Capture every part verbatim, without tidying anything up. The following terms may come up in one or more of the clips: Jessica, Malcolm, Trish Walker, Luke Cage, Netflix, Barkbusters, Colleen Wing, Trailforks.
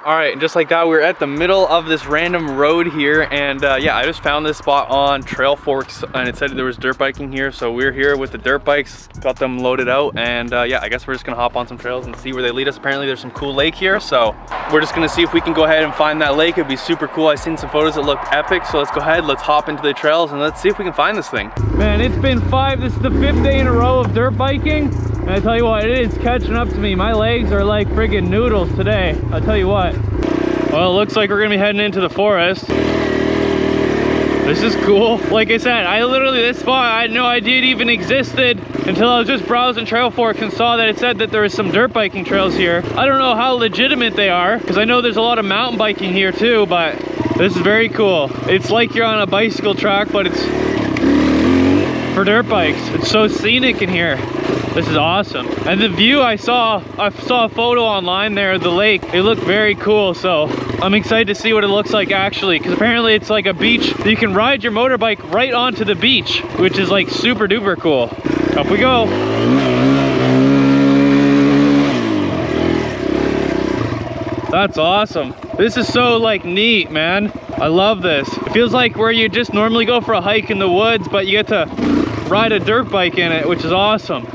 All right, and just like that, we're at the middle of this random road here, and uh, yeah, I just found this spot on Trailforks, and it said there was dirt biking here, so we're here with the dirt bikes, got them loaded out, and uh, yeah, I guess we're just gonna hop on some trails and see where they lead us. Apparently, there's some cool lake here, so we're just gonna see if we can go ahead and find that lake. It'd be super cool. I've seen some photos that looked epic, so let's go ahead, let's hop into the trails, and let's see if we can find this thing. Man, it's been five. This is the fifth day in a row of dirt biking, and I tell you what, it is catching up to me. My legs are like friggin' noodles today. I'll tell you what. Well, it looks like we're gonna be heading into the forest. This is cool. Like I said, I literally, this spot, I had no idea it even existed until I was just browsing Trailforks and saw that it said that there was some dirt biking trails here. I don't know how legitimate they are, because I know there's a lot of mountain biking here too, but this is very cool. It's like you're on a bicycle track, but it's for dirt bikes. It's so scenic in here. This is awesome. And the view I saw, I saw a photo online there of the lake. It looked very cool, so I'm excited to see what it looks like actually, because apparently it's like a beach. You can ride your motorbike right onto the beach, which is like super duper cool. Up we go. That's awesome. This is so like neat, man. I love this. It feels like where you just normally go for a hike in the woods, but you get to ride a dirt bike in it, which is awesome.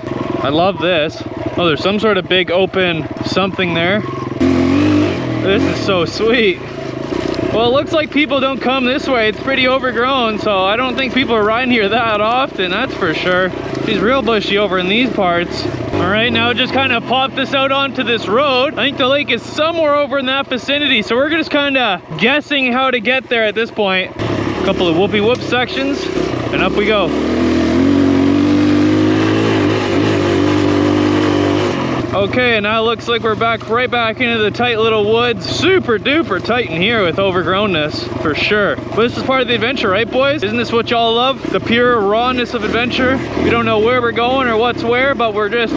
I love this. Oh, there's some sort of big open something there. This is so sweet. Well, it looks like people don't come this way. It's pretty overgrown, so I don't think people are riding here that often, that's for sure. She's real bushy over in these parts. All right, now just kind of pop this out onto this road. I think the lake is somewhere over in that vicinity, so we're just kind of guessing how to get there at this point. A couple of whoopee-whoop sections, and up we go. Okay, and now it looks like we're back right back into the tight little woods. Super duper tight in here with overgrownness, for sure. But this is part of the adventure, right, boys? Isn't this what y'all love? The pure rawness of adventure. We don't know where we're going or what's where, but we're just,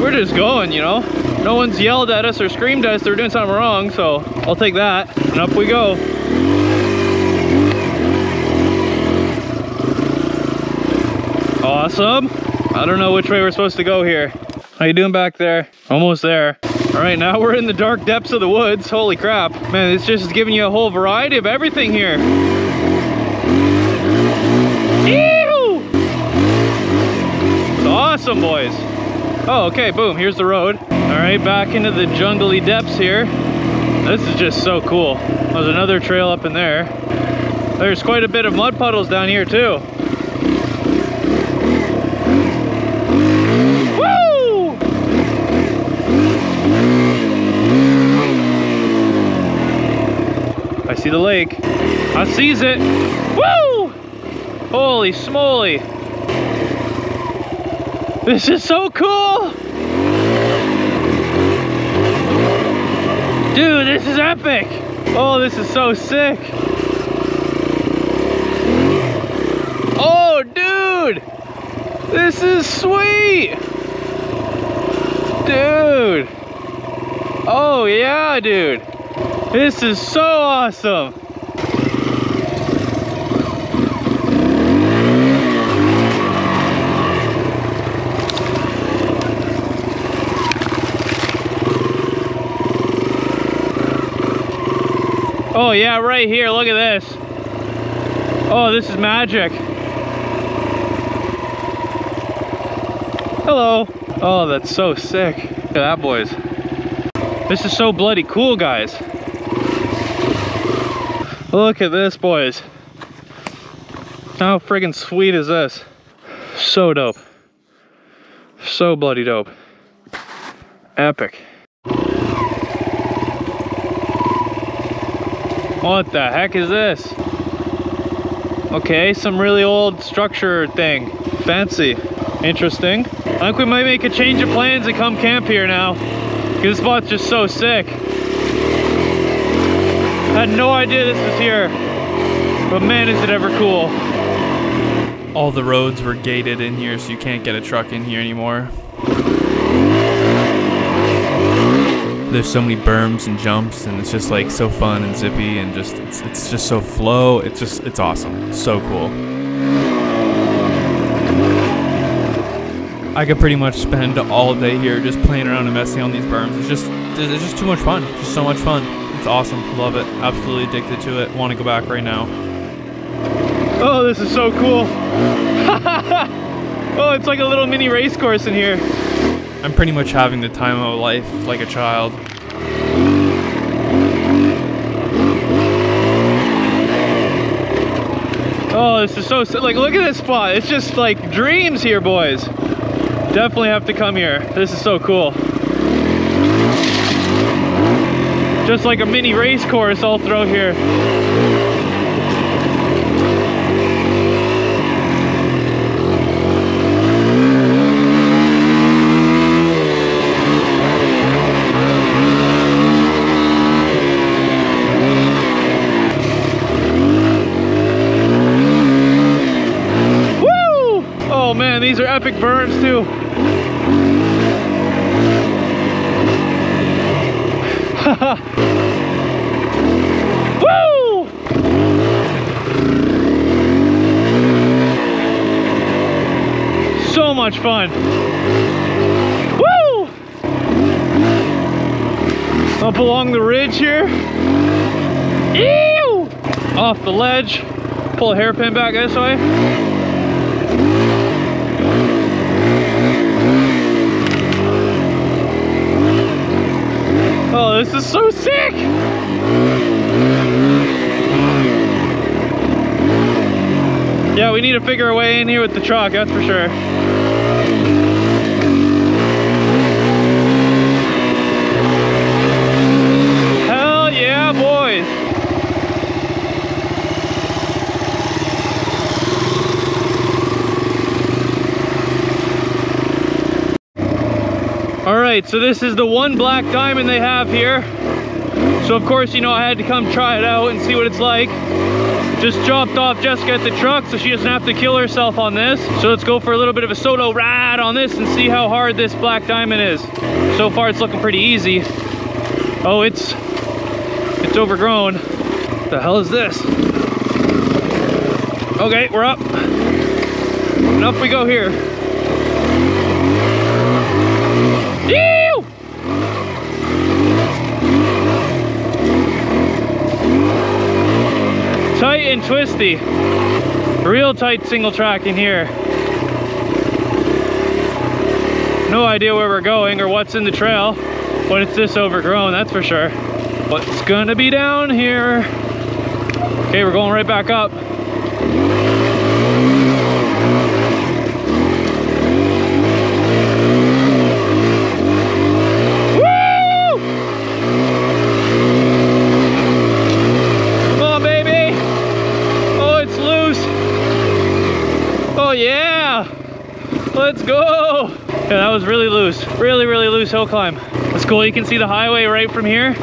we're just going, you know? No one's yelled at us or screamed at us. They're doing something wrong, so I'll take that. And up we go. Awesome. I don't know which way we're supposed to go here. How you doing back there? Almost there. All right, now we're in the dark depths of the woods. Holy crap. Man, it's just giving you a whole variety of everything here. Ew! It's awesome, boys. Oh, okay, boom, here's the road. All right, back into the jungly depths here. This is just so cool. There's another trail up in there. There's quite a bit of mud puddles down here too. I see the lake. I sees it. Woo! Holy smoly. This is so cool. Dude, this is epic. Oh, this is so sick. Oh, dude. This is sweet. Dude. Oh, yeah, dude. This is so awesome. Oh yeah, right here, look at this. Oh, this is magic. Hello. Oh, that's so sick. Look at that, boys. This is so bloody cool, guys. Look at this, boys. How friggin' sweet is this? So dope. So bloody dope. Epic. What the heck is this? Okay, some really old structure thing. Fancy. Interesting. I think we might make a change of plans and come camp here now. This spot's just so sick. I had no idea this was here, but man, is it ever cool. All the roads were gated in here, so you can't get a truck in here anymore. There's so many berms and jumps, and it's just like so fun and zippy, and just it's, it's just so flow. It's just, it's awesome. It's so cool. I could pretty much spend all day here just playing around and messing on these berms. It's just, it's just too much fun. Just so much fun. It's awesome. Love it. Absolutely addicted to it. Want to go back right now. Oh, this is so cool. Oh, it's like a little mini race course in here. I'm pretty much having the time of life like a child. Oh, this is so, like, look at this spot. It's just like dreams here, boys. Definitely have to come here. This is so cool. Just like a mini race course all through here. These are epic berms too. Woo! So much fun. Woo! Up along the ridge here. Ew! Off the ledge. Pull a hairpin back this way. Oh, this is so sick! Yeah, we need to figure a way in here with the truck, that's for sure. Hell yeah, boys! Alright, so this is the one black diamond they have here. So of course, you know, I had to come try it out and see what it's like. Just dropped off Jessica at the truck so she doesn't have to kill herself on this. So let's go for a little bit of a solo ride on this and see how hard this black diamond is. So far it's looking pretty easy. Oh, it's it's overgrown. What the hell is this? Okay, we're up. And up we go here. Tight and twisty. Real tight single track in here. No idea where we're going or what's in the trail, but it's this overgrown, that's for sure. What's gonna be down here? Okay, we're going right back up. Let's go! Yeah, that was really loose. Really, really loose hill climb. It's cool, you can see the highway right from here.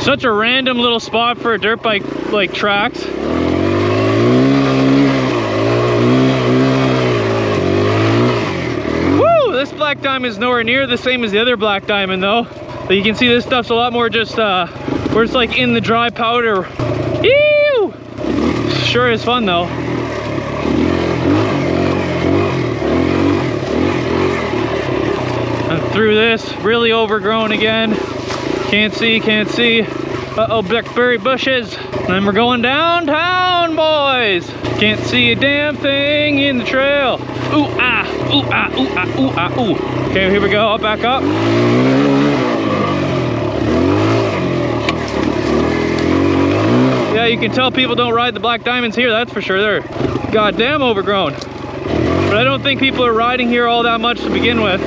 Such a random little spot for a dirt bike, like, tracks. Woo! This black diamond is nowhere near the same as the other black diamond, though. But you can see this stuff's a lot more just, uh, where it's like in the dry powder. Ew! Sure is fun, though. Through this, really overgrown again. Can't see, can't see. Uh-oh, blackberry bushes. And then we're going downtown, boys. Can't see a damn thing in the trail. Ooh, ah, ooh, ah, ooh, ah, ooh, ah, ooh. Okay, here we go, I'll back up. Yeah, you can tell people don't ride the black diamonds here, that's for sure. They're goddamn overgrown. But I don't think people are riding here all that much to begin with,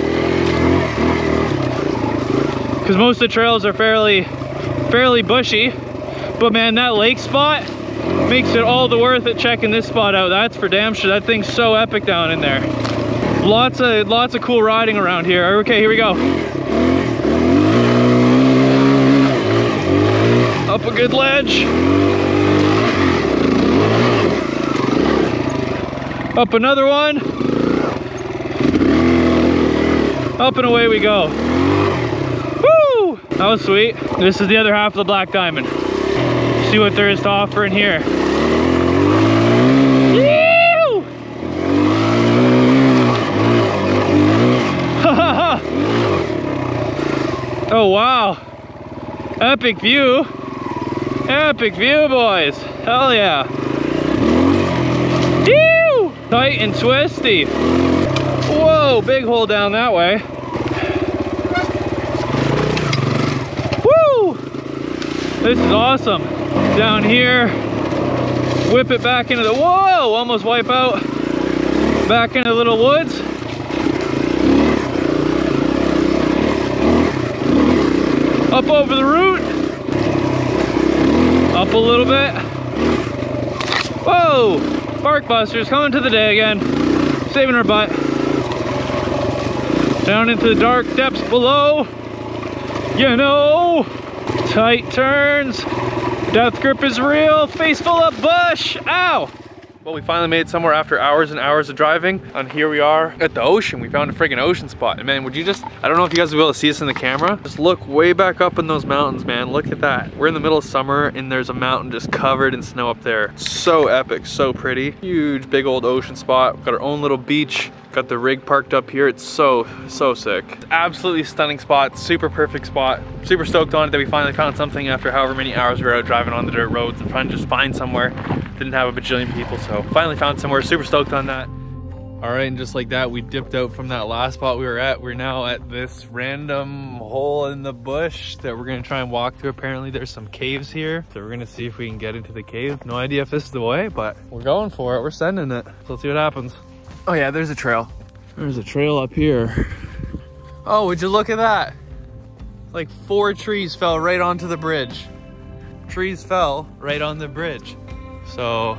because most of the trails are fairly, fairly bushy. But man, that lake spot makes it all the worth it checking this spot out. That's for damn sure. That thing's so epic down in there. Lots of, lots of cool riding around here. Okay, here we go. Up a good ledge. Up another one. Up and away we go. That was sweet. This is the other half of the black diamond. See what there is to offer in here. Ew! Oh wow. Epic view. Epic view, boys. Hell yeah. Whew! Tight and twisty. Whoa, big hole down that way. Woo! This is awesome. Down here, whip it back into the, whoa, almost wipe out. Back into the little woods. Up over the root. Up a little bit. Whoa! Barkbusters coming to the day again. Saving our butt. Down into the dark depths below. You know. Tight turns. Death grip is real. Face full of bush. Ow! Well, we finally made it somewhere after hours and hours of driving, and here we are at the ocean. We found a friggin' ocean spot. And man, would you just, I don't know if you guys will be able to see us in the camera, just look way back up in those mountains, man. Look at that. We're in the middle of summer, and there's a mountain just covered in snow up there. So epic, so pretty. Huge, big old ocean spot. We've got our own little beach. Got the rig parked up here. It's so, so sick. It's absolutely stunning spot, super perfect spot. Super stoked on it that we finally found something after however many hours we were out driving on the dirt roads and trying to just find somewhere. Didn't have a bajillion people, so finally found somewhere. Super stoked on that. All right, and just like that, we dipped out from that last spot we were at. We're now at this random hole in the bush that we're gonna try and walk through. Apparently there's some caves here, so we're gonna see if we can get into the cave. No idea if this is the way, but we're going for it. We're sending it. So let's see what happens. Oh yeah, there's a trail. There's a trail up here. Oh, would you look at that? Like four trees fell right onto the bridge. Trees fell right on the bridge. So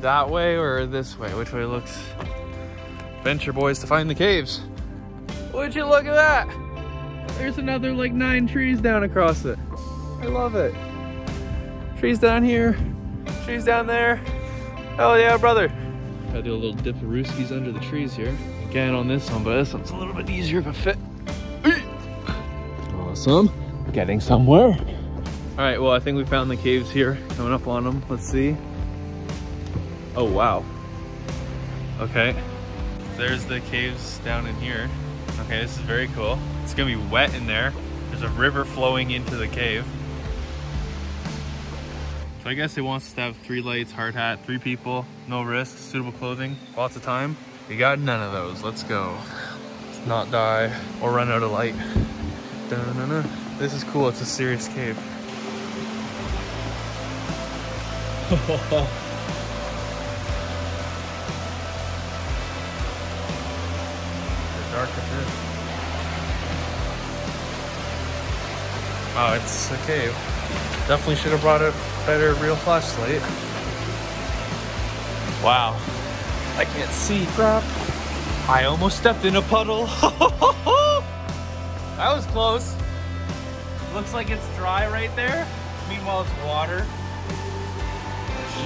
that way or this way? Which way looks? Venture boys to find the caves. Would you look at that? There's another like nine trees down across it. I love it. Trees down here, trees down there. Hell yeah, brother. Gotta do a little dip of rooskies under the trees here. Again on this one, but this one's a little bit easier of a fit. Awesome. Getting somewhere. All right, well, I think we found the caves here. Coming up on them, let's see. Oh, wow. Okay. There's the caves down in here. Okay, this is very cool. It's gonna be wet in there. There's a river flowing into the cave. So I guess it wants us to have three lights, hard hat, three people, no risks, suitable clothing, lots of time. We got none of those. Let's go. Let's not die or run out of light. Dun-dun-dun. This is cool. It's a serious cave. It's dark up here. Wow, it's a cave. Definitely should have brought a better real flashlight. Wow. I can't see. Crap. I almost stepped in a puddle. That was close. Looks like it's dry right there. Meanwhile, it's water.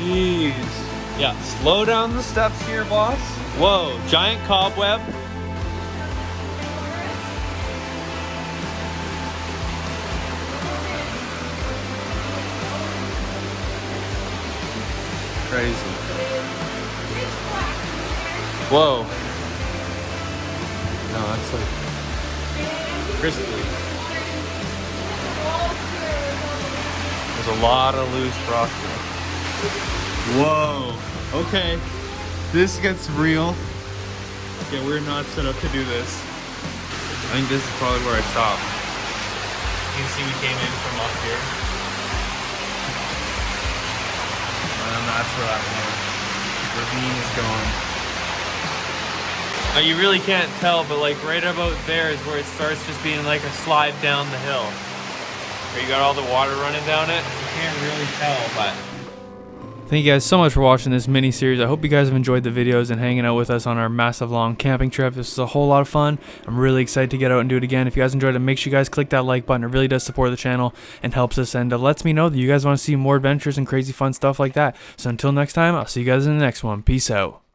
Jeez. Yeah, slow down the steps here, boss. Whoa, giant cobweb. Crazy. Whoa. No, that's like crispy. There's a lot of loose rock there. Whoa. Okay. This gets real. Okay, we're not set up to do this. I think this is probably where I stopped. You can see we came in from up here. That's where that one ravine is going. Now, you really can't tell, but like right about there is where it starts just being like a slide down the hill. Where you got all the water running down it. You can't really tell, but. Thank you guys so much for watching this mini series. I hope you guys have enjoyed the videos and hanging out with us on our massive long camping trip. This is a whole lot of fun. I'm really excited to get out and do it again. If you guys enjoyed it, make sure you guys click that like button. It really does support the channel and helps us and uh, lets me know that you guys want to see more adventures and crazy fun stuff like that. So until next time, I'll see you guys in the next one. Peace out.